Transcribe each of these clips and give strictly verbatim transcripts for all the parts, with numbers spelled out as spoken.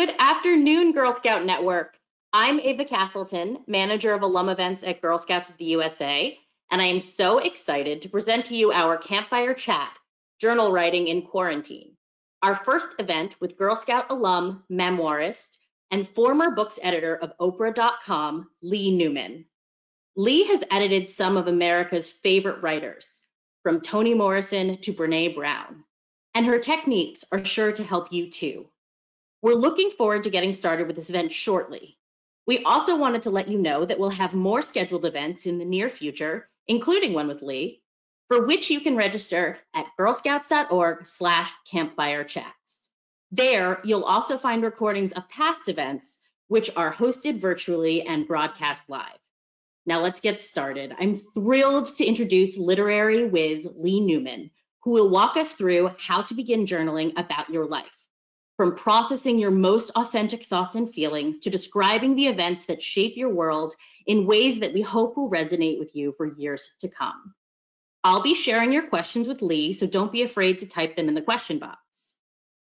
Good afternoon, Girl Scout Network. I'm Ava Castleton, Manager of Alum Events at Girl Scouts of the U S A, and I am so excited to present to you our Campfire Chat, Journal Writing in Quarantine, our first event with Girl Scout alum, memoirist, and former books editor of Oprah dot com, Leigh Newman. Leigh has edited some of America's favorite writers, from Toni Morrison to Brene Brown, and her techniques are sure to help you too. We're looking forward to getting started with this event shortly. We also wanted to let you know that we'll have more scheduled events in the near future, including one with Leigh, for which you can register at girl scouts dot org slash campfire chats. There, you'll also find recordings of past events, which are hosted virtually and broadcast live. Now let's get started. I'm thrilled to introduce literary whiz Leigh Newman, who will walk us through how to begin journaling about your life, from processing your most authentic thoughts and feelings to describing the events that shape your world in ways that we hope will resonate with you for years to come. I'll be sharing your questions with Leigh, so don't be afraid to type them in the question box.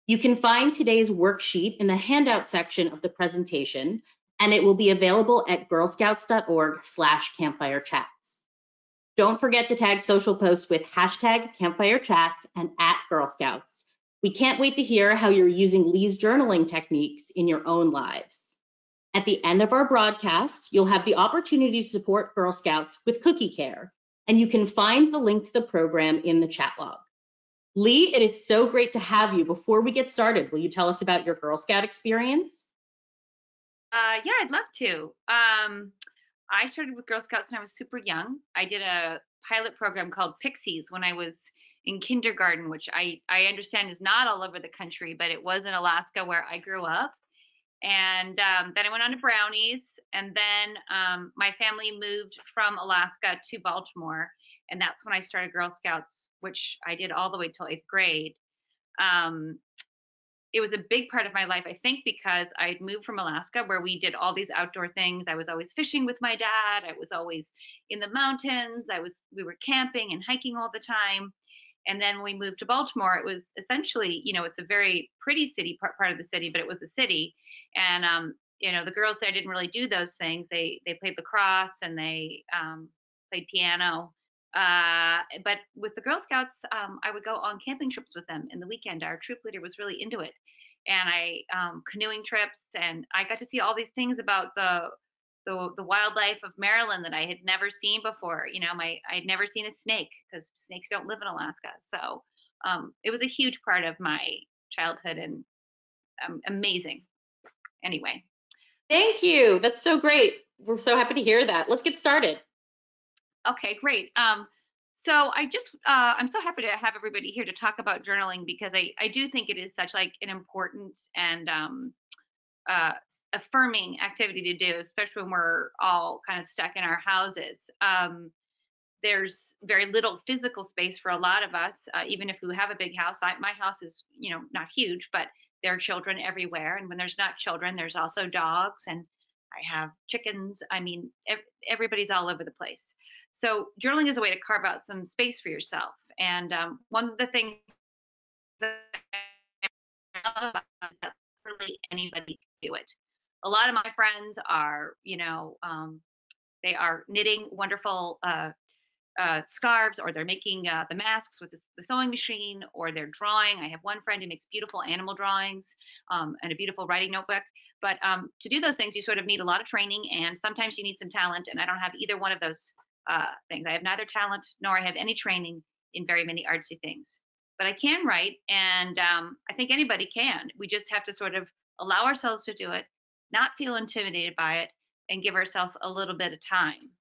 You can find today's worksheet in the handout section of the presentation, and it will be available at girl scouts dot org slash campfire chats. Don't forget to tag social posts with hashtag campfire chats and at Girl Scouts. We can't wait to hear how you're using Leigh's journaling techniques in your own lives. At the end of our broadcast, you'll have the opportunity to support Girl Scouts with Cookie Care, and you can find the link to the program in the chat log. Leigh, it is so great to have you. Before we get started, will you tell us about your Girl Scout experience? Uh, yeah, I'd love to. Um, I started with Girl Scouts when I was super young. I did a pilot program called Pixies when I was in kindergarten, which I, I understand is not all over the country, but it was in Alaska where I grew up. And um, then I went on to Brownies. And then um, my family moved from Alaska to Baltimore. And that's when I started Girl Scouts, which I did all the way till eighth grade. Um, it was a big part of my life, I think, because I'd moved from Alaska where we did all these outdoor things. I was always fishing with my dad. I was always in the mountains. I was, we were camping and hiking all the time. And then when we moved to Baltimore, it was essentially, you know, it's a very pretty city, part, part of the city, but it was a city. And, um, you know, the girls there didn't really do those things. They they played lacrosse and they um, played piano. Uh, but with the Girl Scouts, um, I would go on camping trips with them in the weekend. Our troop leader was really into it. And I, um, canoeing trips, and I got to see all these things about the, the, the wildlife of Maryland that I had never seen before. You know, my, I'd never seen a snake because snakes don't live in Alaska. So um, it was a huge part of my childhood and um, amazing. Anyway. Thank you. That's so great. We're so happy to hear that. Let's get started. Okay, great. Um, so I just, uh, I'm so happy to have everybody here to talk about journaling, because I, I do think it is such like an important and um, uh, affirming activity to do, especially when we're all kind of stuck in our houses. Um, there's very little physical space for a lot of us, uh, even if we have a big house. I, my house is, you know, not huge, but there are children everywhere. And when there's not children, there's also dogs, and I have chickens. I mean, ev everybody's all over the place. So journaling is a way to carve out some space for yourself. And um, one of the things that I love about is that really anybody can do it. A lot of my friends are, you know, um, they are knitting wonderful uh, uh, scarves, or they're making uh, the masks with the, the sewing machine, or they're drawing. I have one friend who makes beautiful animal drawings um, and a beautiful writing notebook. But um, to do those things, you sort of need a lot of training, and sometimes you need some talent. And I don't have either one of those uh, things. I have neither talent nor I have any training in very many artsy things. But I can write, and um, I think anybody can. We just have to sort of allow ourselves to do it, not feel intimidated by it, and give ourselves a little bit of time.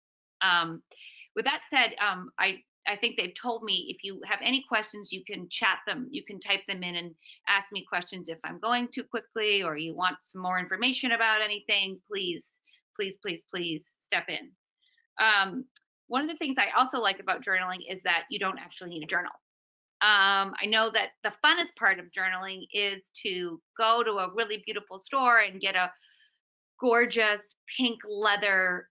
Um, with that said, um, I, I think they've told me if you have any questions, you can chat them. You can type them in and ask me questions if I'm going too quickly, or you want some more information about anything. Please, please, please, please step in. Um, one of the things I also like about journaling is that you don't actually need a journal. Um, I know that the funnest part of journaling is to go to a really beautiful store and get a gorgeous pink leather,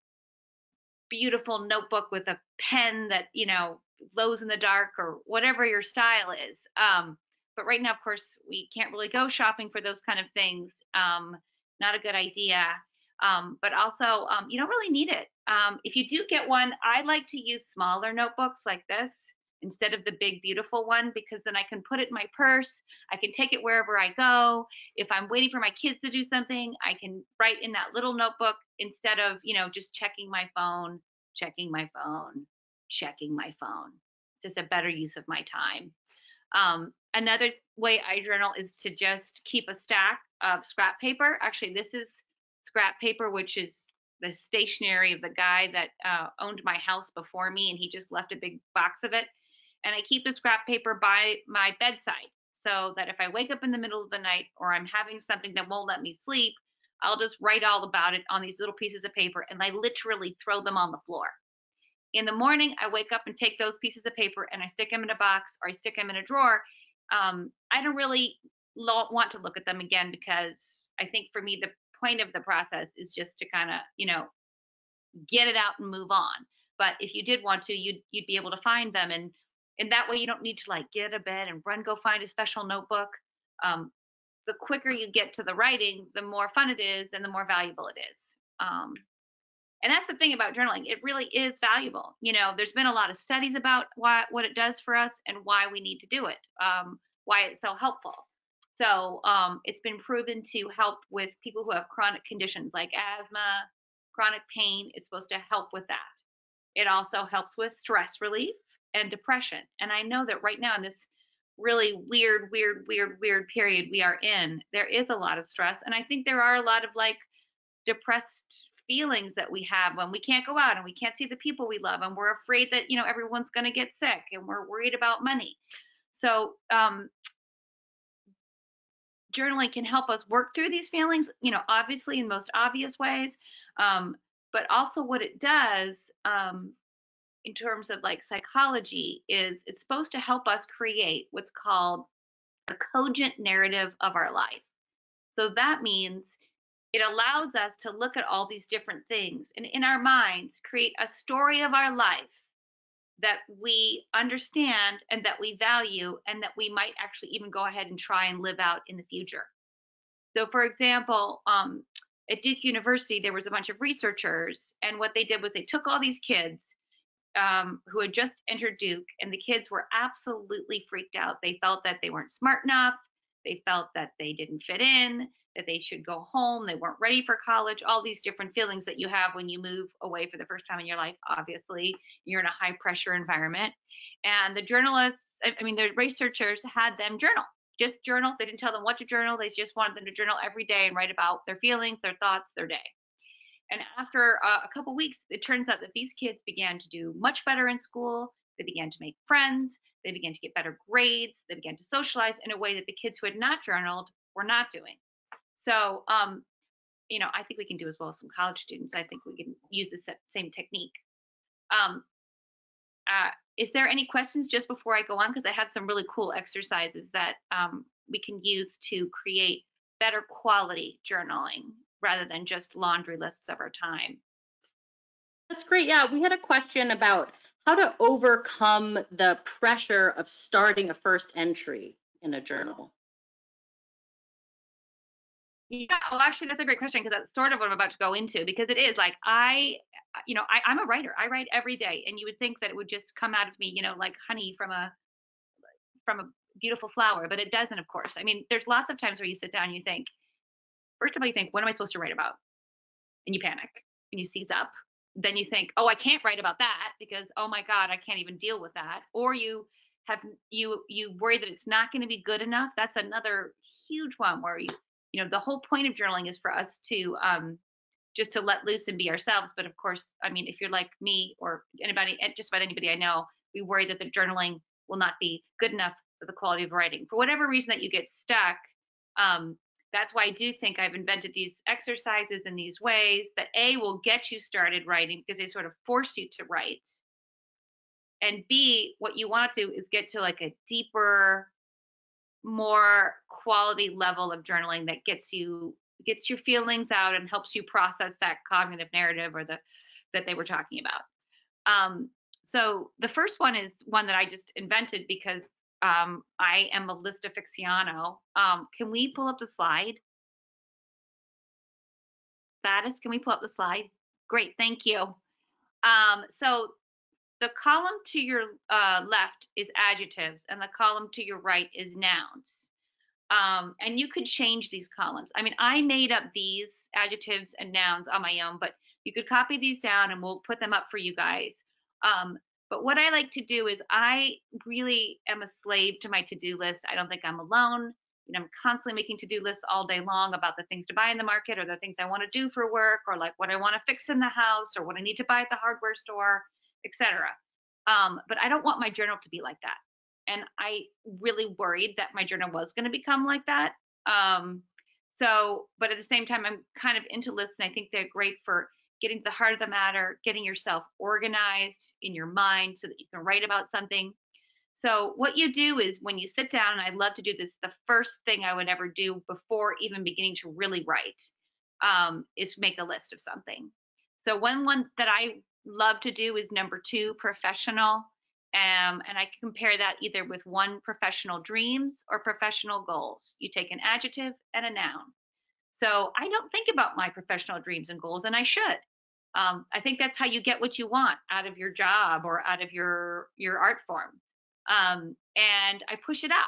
beautiful notebook with a pen that, you know, glows in the dark or whatever your style is. Um, But right now, of course, we can't really go shopping for those kind of things. Um, not a good idea. Um, but also, um, you don't really need it. Um, if you do get one, I like to use smaller notebooks like this instead of the big, beautiful one, because then I can put it in my purse. I can take it wherever I go. If I'm waiting for my kids to do something, I can write in that little notebook instead of, you know, just checking my phone, checking my phone, checking my phone. It's just a better use of my time. Um, another way I journal is to just keep a stack of scrap paper. Actually, this is scrap paper, which is the stationery of the guy that uh, owned my house before me, and he just left a big box of it. And I keep the scrap paper by my bedside so that if I wake up in the middle of the night or I'm having something that won't let me sleep, I'll just write all about it on these little pieces of paper, and I literally throw them on the floor. In the morning, I wake up and take those pieces of paper and I stick them in a box or I stick them in a drawer. Um, I don't really lo- want to look at them again, because I think for me, the point of the process is just to kind of, you know, get it out and move on. But if you did want to, you'd, you'd be able to find them. And, and that way you don't need to like get out of bed and run, go find a special notebook. Um, the quicker you get to the writing, the more fun it is and the more valuable it is. Um, And that's the thing about journaling. It really is valuable. You know, there's been a lot of studies about why, what it does for us and why we need to do it, um, why it's so helpful. So um, it's been proven to help with people who have chronic conditions like asthma, chronic pain. It's supposed to help with that. It also helps with stress relief and depression. And I know that right now in this really weird, weird, weird, weird period we are in, there is a lot of stress. And I think there are a lot of like depressed feelings that we have when we can't go out and we can't see the people we love, and we're afraid that, you know, everyone's going to get sick, and we're worried about money. So um, journaling can help us work through these feelings, you know, obviously in most obvious ways, um, but also what it does um, in terms of like psychology is it's supposed to help us create what's called a cogent narrative of our life. So that means it allows us to look at all these different things and in our minds create a story of our life that we understand and that we value and that we might actually even go ahead and try and live out in the future. So for example, um, at Duke University, there was a bunch of researchers, and what they did was they took all these kids um, who had just entered Duke, and the kids were absolutely freaked out. They felt that they weren't smart enough. They felt that they didn't fit in, that they should go home, they weren't ready for college, all these different feelings that you have when you move away for the first time in your life. Obviously, you're in a high pressure environment. And the journalists, I mean, the researchers had them journal, just journal. They didn't tell them what to journal. They just wanted them to journal every day and write about their feelings, their thoughts, their day. And after uh, a couple weeks, it turns out that these kids began to do much better in school. They began to make friends. They began to get better grades. They began to socialize in a way that the kids who had not journaled were not doing. So, um, you know, I think we can do as well as some college students. I think we can use the same technique. Um, uh, is there any questions just before I go on? Because I have some really cool exercises that um, we can use to create better quality journaling rather than just laundry lists of our time. That's great. Yeah, we had a question about how to overcome the pressure of starting a first entry in a journal. Yeah, well, actually, that's a great question, because that's sort of what I'm about to go into, because it is like I, you know, I, I'm a writer. I write every day, and you would think that it would just come out of me, you know, like honey from a from a beautiful flower, but it doesn't, of course. I mean, there's lots of times where you sit down and you think, first of all, you think, what am I supposed to write about? And you panic and you seize up. Then you think, oh, I can't write about that because, oh my God, I can't even deal with that. Or you have you you worry that it's not going to be good enough. That's another huge one where you you know the whole point of journaling is for us to um, just to let loose and be ourselves. But of course, I mean, if you're like me or anybody, just about anybody I know, we worry that the journaling will not be good enough for the quality of writing. For whatever reason that you get stuck. Um, That's why I do think I've invented these exercises and these ways that A, will get you started writing because they sort of force you to write. And B, what you want to do is get to like a deeper, more quality level of journaling that gets you, gets your feelings out and helps you process that cognitive narrative or the, that they were talking about. Um, so the first one is one that I just invented because Um, I am a list aficionado. Um, can we pull up the slide? Status, can we pull up the slide? Great, thank you. Um, so the column to your uh, left is adjectives, and the column to your right is nouns. Um, and you could change these columns. I mean, I made up these adjectives and nouns on my own, but you could copy these down and we'll put them up for you guys. Um, but what I like to do is I really am a slave to my to-do list. I don't think I'm alone. And I'm constantly making to-do lists all day long about the things to buy in the market or the things I want to do for work or like what I want to fix in the house or what I need to buy at the hardware store, et cetera. Um, but I don't want my journal to be like that. And I really worried that my journal was going to become like that. Um, so, but at the same time, I'm kind of into lists, and I think they're great for getting to the heart of the matter, getting yourself organized in your mind so that you can write about something. So what you do is when you sit down, and I love to do this, the first thing I would ever do before even beginning to really write um, is make a list of something. So one one that I love to do is number two, professional. Um, and I compare that either with one, professional dreams, or professional goals. You take an adjective and a noun. So I don't think about my professional dreams and goals, and I should. Um, I think that's how you get what you want out of your job or out of your, your art form. Um, and I push it off.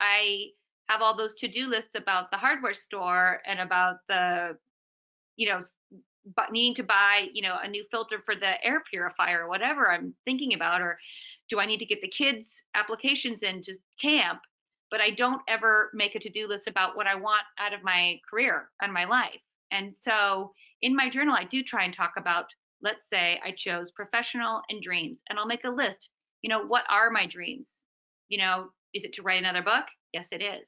I have all those to-do lists about the hardware store and about the, you know, but needing to buy, you know, a new filter for the air purifier or whatever I'm thinking about, or do I need to get the kids' applications in to camp? But I don't ever make a to-do list about what I want out of my career and my life. And so in my journal, I do try and talk about, let's say I chose professional and dreams, and I'll make a list. You know, what are my dreams? You know, is it to write another book? Yes, it is.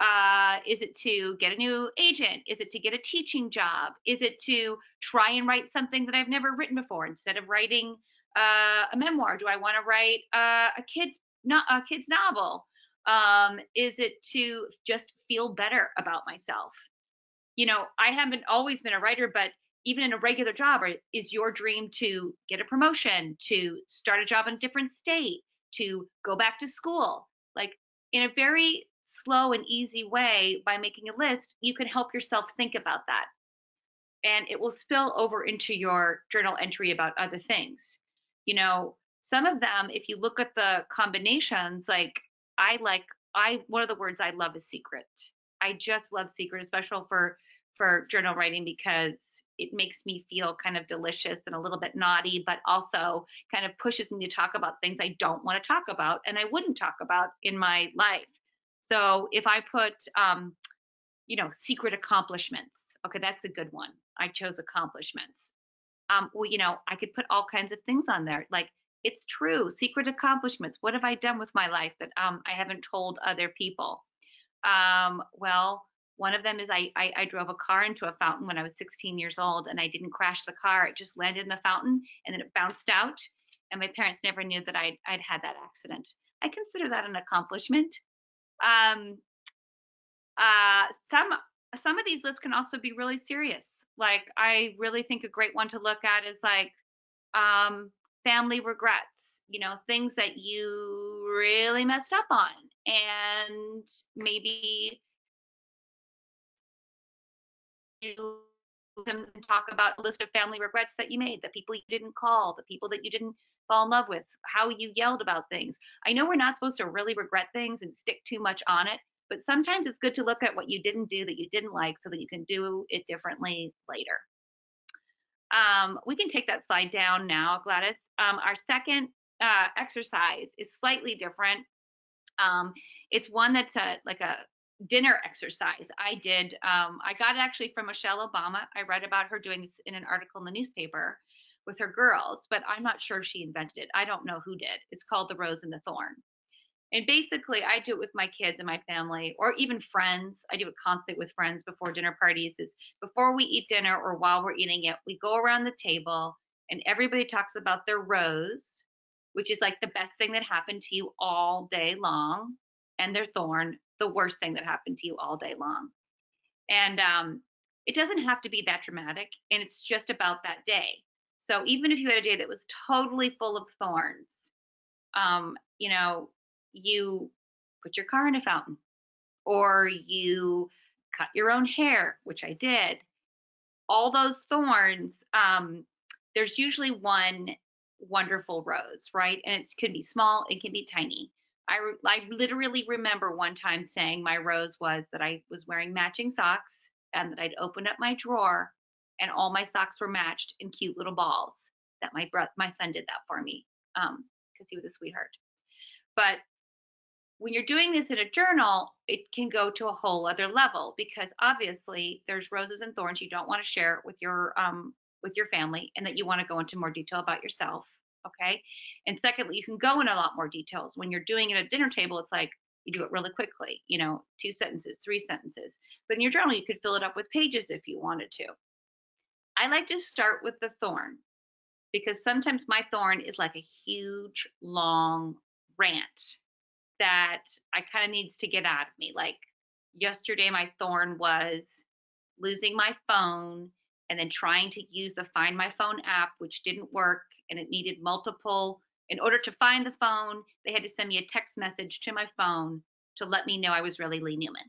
Uh, is it to get a new agent? Is it to get a teaching job? Is it to try and write something that I've never written before? Instead of writing uh, a memoir, do I want to write uh, a kid's no a kid's novel? Um, is it to just feel better about myself? You know, I haven't always been a writer, but even in a regular job, is your dream to get a promotion, to start a job in a different state, to go back to school? Like, in a very slow and easy way, by making a list, you can help yourself think about that. And it will spill over into your journal entry about other things. You know, some of them, if you look at the combinations, like I like, I, one of the words I love is secret. I just love secret, especially for, for journal writing, because it makes me feel kind of delicious and a little bit naughty, but also kind of pushes me to talk about things I don't want to talk about and I wouldn't talk about in my life. So if I put, um, you know, secret accomplishments, okay, that's a good one. I chose accomplishments. Um, well, you know, I could put all kinds of things on there. Like, it's true, secret accomplishments. What have I done with my life that um, I haven't told other people? Um, well, one of them is I, I, I drove a car into a fountain when I was sixteen years old, and I didn't crash the car. It just landed in the fountain and then it bounced out. And my parents never knew that I'd, I'd had that accident. I consider that an accomplishment. Um, uh, some, some of these lists can also be really serious. Like, I really think a great one to look at is like, um, family regrets, you know, things that you really messed up on, and maybe you can talk about a list of family regrets that you made, the people you didn't call, the people that you didn't fall in love with, how you yelled about things. I know we're not supposed to really regret things and stick too much on it, but sometimes it's good to look at what you didn't do that you didn't like so that you can do it differently later. Um, we can take that slide down now, Gladys. Um, our second uh, exercise is slightly different. Um, it's one that's a, like a dinner exercise I did. Um, I got it actually from Michelle Obama. I read about her doing this in an article in the newspaper with her girls, but I'm not sure she invented it. I don't know who did. It's called The Rose and the Thorn. And basically, I do it with my kids and my family, or even friends. I do it constantly with friends before dinner parties. Is before we eat dinner or while we're eating it, we go around the table and everybody talks about their rose, which is like the best thing that happened to you all day long, and their thorn, the worst thing that happened to you all day long. And um, it doesn't have to be that dramatic, and it's just about that day. So even if you had a day that was totally full of thorns, um, you know, you put your car in a fountain, or you cut your own hair, which I did. All those thorns, um, there's usually one wonderful rose, right? And it could be small, it can be tiny. I, re I literally remember one time saying my rose was that I was wearing matching socks and that I'd opened up my drawer and all my socks were matched in cute little balls. That my brother, my son did that for me um, because he was a sweetheart. But when you're doing this in a journal, it can go to a whole other level, because obviously there's roses and thorns you don't want to share with your um, with your family, and that you want to go into more detail about yourself. Okay. And secondly, you can go in a lot more details. When you're doing it at a dinner table, it's like you do it really quickly, you know, two sentences, three sentences. But in your journal, you could fill it up with pages if you wanted to. I like to start with the thorn, because sometimes my thorn is like a huge, long rant that I kind of needs to get out of me. Like yesterday, my thorn was losing my phone and then trying to use the Find My Phone app, which didn't work, and it needed multiple. In order to find the phone, they had to send me a text message to my phone to let me know I was really Leigh Newman.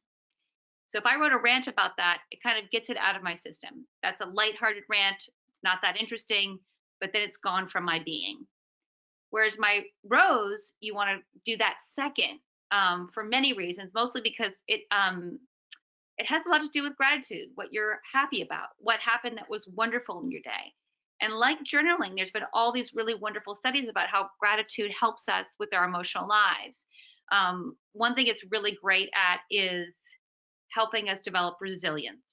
So if I wrote a rant about that, it kind of gets it out of my system. That's a lighthearted rant. It's not that interesting, but then it's gone from my being. Whereas my rose, you want to do that second um, for many reasons, mostly because it um, it has a lot to do with gratitude, what you're happy about, what happened that was wonderful in your day. And like journaling, there's been all these really wonderful studies about how gratitude helps us with our emotional lives. Um, one thing it's really great at is helping us develop resilience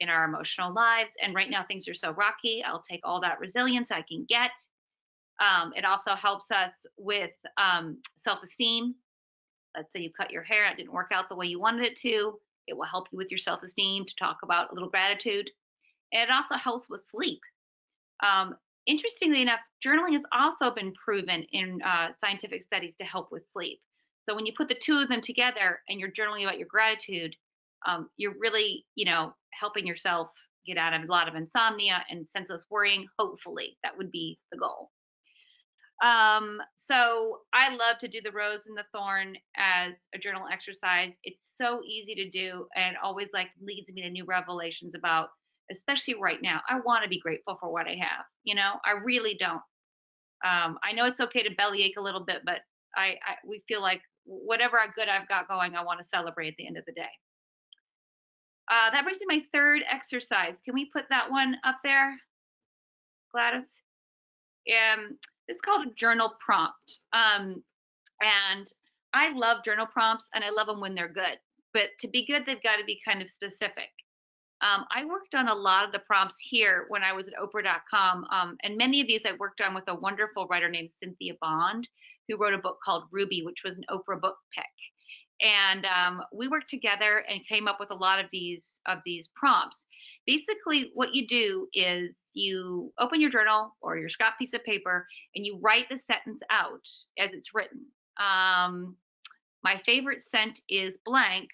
in our emotional lives. And right now things are so rocky. I'll take all that resilience I can get. Um, it also helps us with um, self-esteem. Let's say you cut your hair, it didn't work out the way you wanted it to. It will help you with your self-esteem to talk about a little gratitude. And it also helps with sleep. Um, interestingly enough, journaling has also been proven in uh, scientific studies to help with sleep. So when you put the two of them together and you're journaling about your gratitude, um, you're really, you know, helping yourself get out of a lot of insomnia and senseless worrying. Hopefully, that would be the goal. Um, so I love to do the rose and the thorn as a journal exercise. It's so easy to do and always like leads me to new revelations about, especially right now, I want to be grateful for what I have. You know, I really don't. Um, I know it's okay to bellyache a little bit, but I, I we feel like whatever good I've got going, I want to celebrate at the end of the day. Uh, that brings me my third exercise. Can we put that one up there, Gladys? Um, it's called a journal prompt. Um, and I love journal prompts, and I love them when they're good. But to be good, they've got to be kind of specific. Um, I worked on a lot of the prompts here when I was at Oprah dot com, um, and many of these I worked on with a wonderful writer named Cynthia Bond, who wrote a book called Ruby, which was an Oprah book pick. And um, we worked together and came up with a lot of these of these prompts. Basically, what you do is you open your journal or your scrap piece of paper, and you write the sentence out as it's written. Um, my favorite scent is blank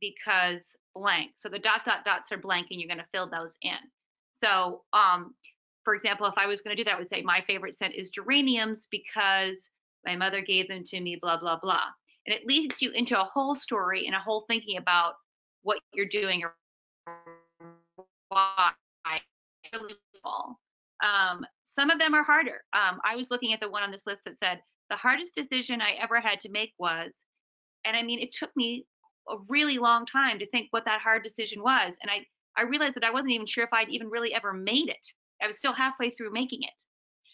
because blank. So the dot dot dots are blank, and you're going to fill those in. So um, for example, if I was going to do that, I would say my favorite scent is geraniums because my mother gave them to me, blah, blah, blah. And it leads you into a whole story and a whole thinking about what you're doing or why. Um, some of them are harder. Um, I was looking at the one on this list that said the hardest decision I ever had to make was, and I mean, it took me a really long time to think what that hard decision was. And I, I realized that I wasn't even sure if I'd even really ever made it. I was still halfway through making it.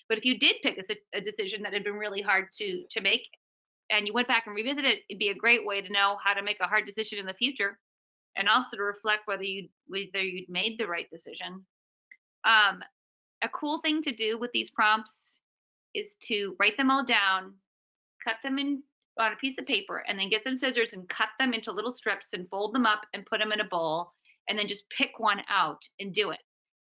But if you did pick a, a decision that had been really hard to, to make and you went back and revisited it, it'd be a great way to know how to make a hard decision in the future and also to reflect whether you'd, whether you'd made the right decision. Um, a cool thing to do with these prompts is to write them all down, cut them in on a piece of paper, and then get some scissors and cut them into little strips and fold them up and put them in a bowl, and then just pick one out and do it.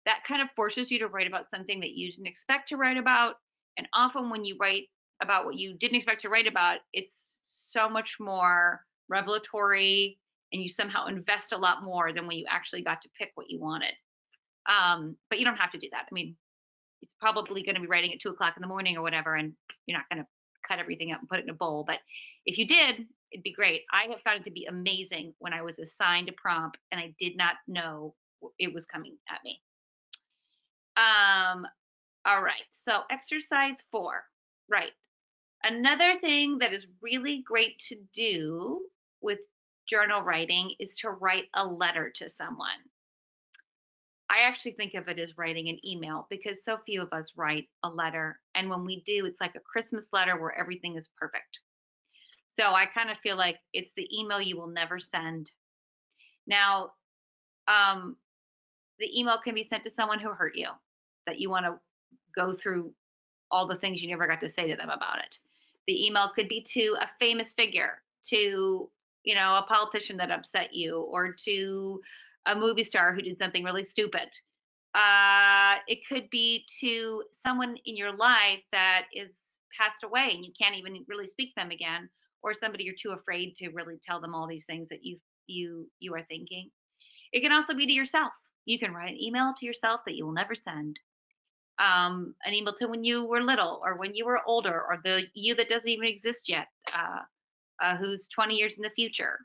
That kind of forces you to write about something that you didn't expect to write about. And often when you write about what you didn't expect to write about, it's so much more revelatory, and you somehow invest a lot more than when you actually got to pick what you wanted. Um, but you don't have to do that. I mean, it's probably going to be writing at two o'clock in the morning or whatever, and you're not going to cut everything up and put it in a bowl. But if you did, it'd be great. I have found it to be amazing when I was assigned a prompt and I did not know it was coming at me. Um, all right, so exercise four, right. Another thing that is really great to do with journal writing is to write a letter to someone. I actually think of it as writing an email because so few of us write a letter. And when we do, it's like a Christmas letter where everything is perfect. So I kind of feel like it's the email you will never send. Now, um, the email can be sent to someone who hurt you, that you want to go through all the things you never got to say to them about it. The email could be to a famous figure, to, you know, a politician that upset you, or to a movie star who did something really stupid. Uh, it could be to someone in your life that is passed away and you can't even really speak to them again, or somebody you're too afraid to really tell them all these things that you you you are thinking. It can also be to yourself. You can write an email to yourself that you will never send. Um, an email to when you were little, or when you were older, or the you that doesn't even exist yet, uh, uh, who's twenty years in the future.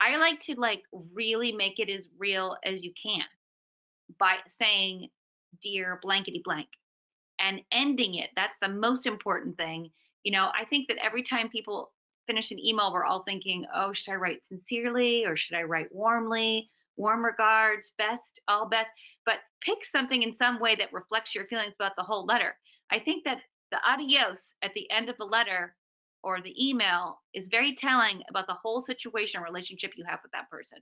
I like to like really make it as real as you can by saying, dear blankety blank, and ending it. That's the most important thing. You know, I think that every time people finish an email, we're all thinking, oh, should I write sincerely, or should I write warmly? Warm regards, best, all best. But pick something in some way that reflects your feelings about the whole letter. I think that the adios at the end of the letter or the email is very telling about the whole situation or relationship you have with that person.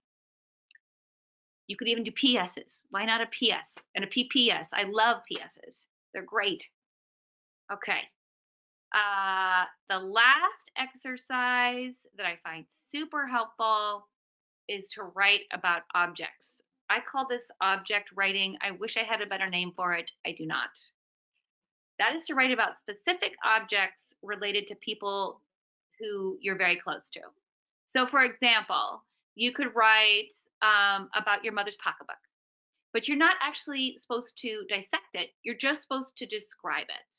You could even do P S's. Why not a P S and a P P S? I love P S's. They're great. Okay. Uh, the last exercise that I find super helpful is to write about objects. I call this object writing. I wish I had a better name for it. I do not. That is to write about specific objects related to people who you're very close to. So for example, you could write um, about your mother's pocketbook, but you're not actually supposed to dissect it. You're just supposed to describe it.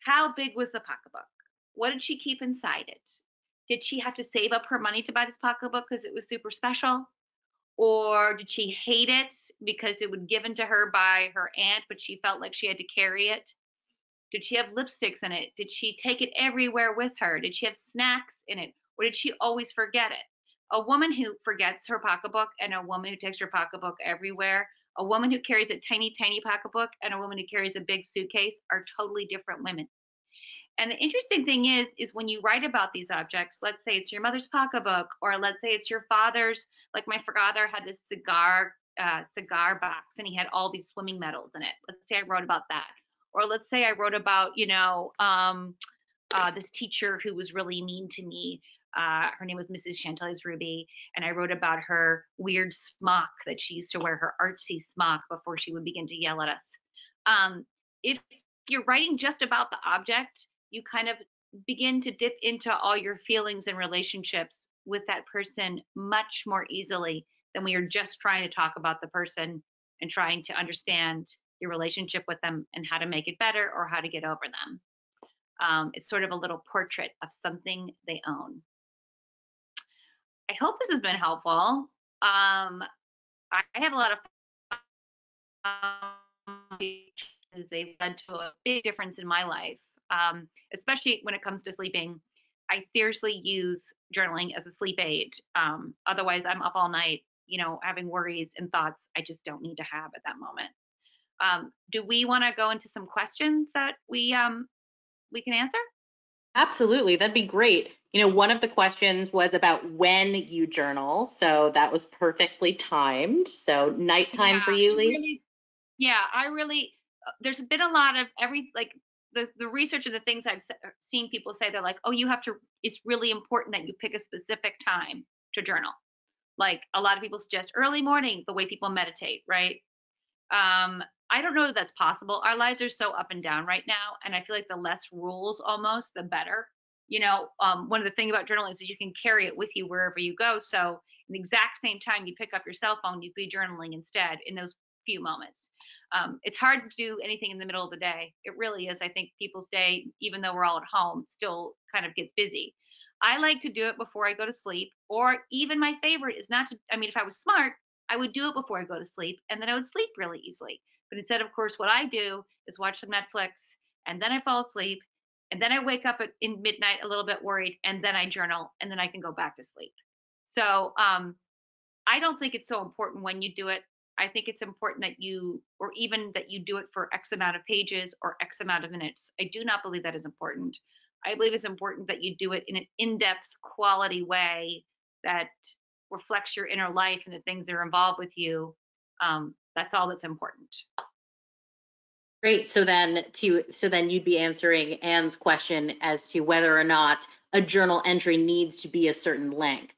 How big was the pocketbook? What did she keep inside it? Did she have to save up her money to buy this pocketbook because it was super special? Or did she hate it because it was given to her by her aunt, but she felt like she had to carry it? Did she have lipsticks in it? Did she take it everywhere with her? Did she have snacks in it? Or did she always forget it? A woman who forgets her pocketbook and a woman who takes her pocketbook everywhere, a woman who carries a tiny, tiny pocketbook and a woman who carries a big suitcase are totally different women. And the interesting thing is, is when you write about these objects, let's say it's your mother's pocketbook, or let's say it's your father's, like my father had this cigar uh, cigar box and he had all these swimming medals in it. Let's say I wrote about that. Or let's say I wrote about, you know, um, uh, this teacher who was really mean to me. Uh, her name was Missus Chantel's Ruby. And I wrote about her weird smock that she used to wear, her artsy smock, before she would begin to yell at us. Um, if you're writing just about the object, you kind of begin to dip into all your feelings and relationships with that person much more easily than when you're just trying to talk about the person and trying to understand your relationship with them and how to make it better or how to get over them. Um, it's sort of a little portrait of something they own. I hope this has been helpful. Um, I have a lot of fun because they've led to a big difference in my life. Um, especially when it comes to sleeping, I seriously use journaling as a sleep aid. Um, otherwise, I'm up all night, you know, having worries and thoughts I just don't need to have at that moment. Um, do we want to go into some questions that we um, we can answer? Absolutely, that'd be great. You know, one of the questions was about when you journal, so that was perfectly timed. So nighttime yeah, for you, Leigh? Really, yeah, I really. There's been a lot of every like. The, the research and the things I've seen people say, they're like, oh, you have to, it's really important that you pick a specific time to journal. Like a lot of people suggest early morning, the way people meditate, right? Um, I don't know that that's possible. Our lives are so up and down right now. And I feel like the less rules almost, the better. You know, um, one of the things about journaling is you can carry it with you wherever you go. So in the exact same time you pick up your cell phone, you'd be journaling instead in those few moments. Um, it's hard to do anything in the middle of the day. It really is. I think people's day, even though we're all at home, still kind of gets busy. I like to do it before I go to sleep, or even my favorite is not to, I mean, if I was smart, I would do it before I go to sleep, and then I would sleep really easily. But instead, of course, what I do is watch some Netflix, and then I fall asleep, and then I wake up at in midnight a little bit worried, and then I journal, and then I can go back to sleep. So um, I don't think it's so important when you do it. I think it's important that you, or even that you do it for X amount of pages or X amount of minutes. I do not believe that is important. I believe it's important that you do it in an in-depth, quality way that reflects your inner life and the things that are involved with you. Um, that's all that's important. Great. So then, to so then you'd be answering Anne's question as to whether or not a journal entry needs to be a certain length.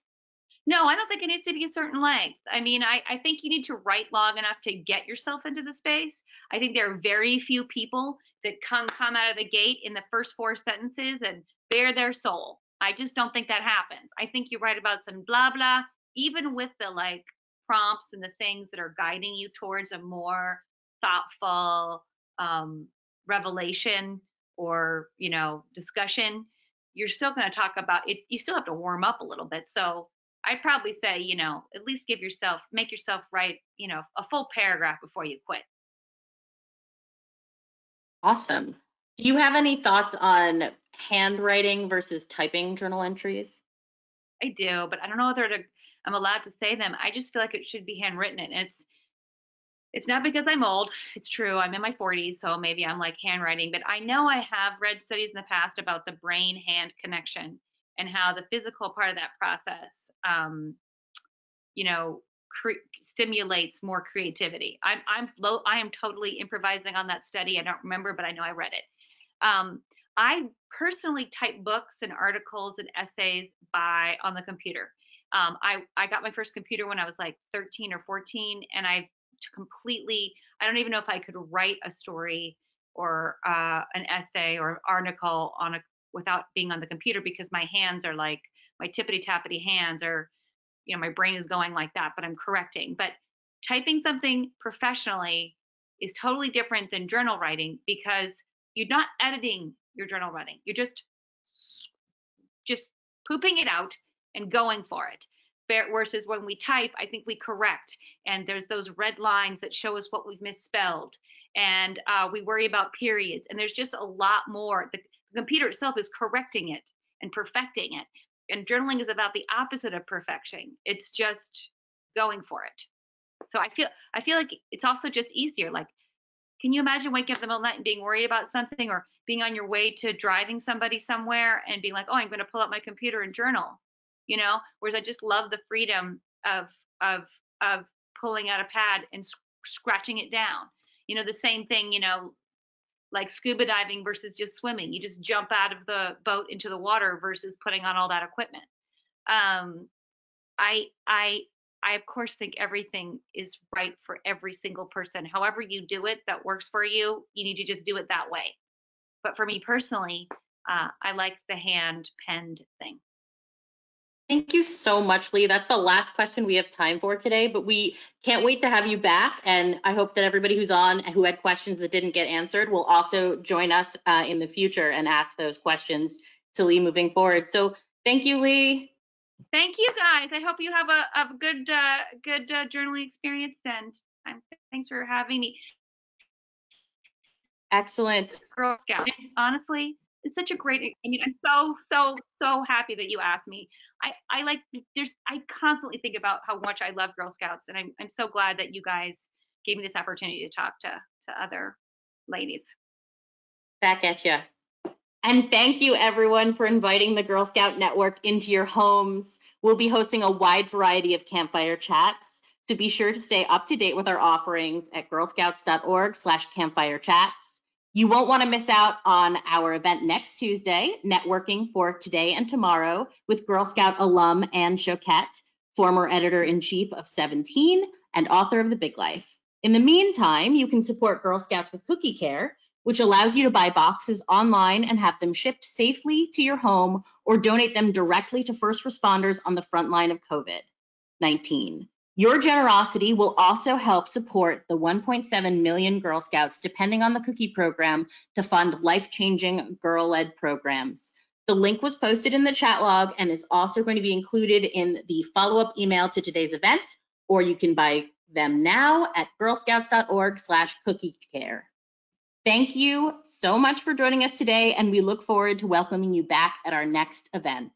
No, I don't think it needs to be a certain length. I mean, I, I think you need to write long enough to get yourself into the space. I think there are very few people that come come out of the gate in the first four sentences and bare their soul. I just don't think that happens. I think you write about some blah, blah, even with the like prompts and the things that are guiding you towards a more thoughtful um, revelation or, you know, discussion, you're still going to talk about it. You still have to warm up a little bit. So I'd probably say, you know, at least give yourself, make yourself write, you know, a full paragraph before you quit. Awesome. Do you have any thoughts on handwriting versus typing journal entries? I do, but I don't know whether to, I'm allowed to say them. I just feel like it should be handwritten, and it's it's not because I'm old. It's true. I'm in my forties, so maybe I'm like handwriting, but I know I have read studies in the past about the brain-hand connection and how the physical part of that process, um, you know, stimulates more creativity. I'm I'm low, I am totally improvising on that study. I don't remember, but I know I read it. Um, I personally type books and articles and essays by on the computer. Um, I I got my first computer when I was like thirteen or fourteen, and I completely I don't even know if I could write a story or uh, an essay or an article on a without being on the computer, because my hands are like my tippity tappity hands are. You know, my brain is going like that, but I'm correcting. But typing something professionally is totally different than journal writing, because you're not editing your journal writing. You're just just pooping it out and going for it. Versus when we type, I think we correct. And there's those red lines that show us what we've misspelled. And uh, we worry about periods. And there's just a lot more. The computer itself is correcting it and perfecting it. And journaling is about the opposite of perfection. It's just going for it. So I feel I feel like it's also just easier. Like, can you imagine waking up in the middle of the night and being worried about something, or being on your way to driving somebody somewhere and being like, oh, I'm going to pull up my computer and journal, you know? Whereas I just love the freedom of of of pulling out a pad and sc scratching it down. You know, the same thing, you know, like scuba diving versus just swimming. You just jump out of the boat into the water versus putting on all that equipment. Um, I, I, I of course think everything is right for every single person. However you do it, that works for you. You need to just do it that way. But for me personally, uh, I like the hand penned thing. Thank you so much, Leigh. That's the last question we have time for today, but we can't wait to have you back. And I hope that everybody who's on who had questions that didn't get answered will also join us uh, in the future and ask those questions to Leigh moving forward. So thank you, Leigh. Thank you, guys. I hope you have a, a good uh, good uh, journaling experience, and um, thanks for having me. Excellent. Girl Scouts, honestly. It's such a great, I mean, I'm so, so, so happy that you asked me. I, I like, there's, I constantly think about how much I love Girl Scouts, and I'm, I'm so glad that you guys gave me this opportunity to talk to, to other ladies. Back at you. And thank you, everyone, for inviting the Girl Scout Network into your homes. We'll be hosting a wide variety of campfire chats, so be sure to stay up to date with our offerings at girl scouts dot org slash campfire chats. You won't want to miss out on our event next Tuesday, Networking for Today and Tomorrow, with Girl Scout alum Anne Choquette, former editor-in-chief of Seventeen and author of The Big Life. In the meantime, you can support Girl Scouts with Cookie Care, which allows you to buy boxes online and have them shipped safely to your home, or donate them directly to first responders on the front line of COVID nineteen. Your generosity will also help support the one point seven million Girl Scouts depending on the Cookie program to fund life-changing girl-led programs. The link was posted in the chat log and is also going to be included in the follow-up email to today's event, or you can buy them now at girl scouts dot org slash cookie care. Thank you so much for joining us today, and we look forward to welcoming you back at our next event.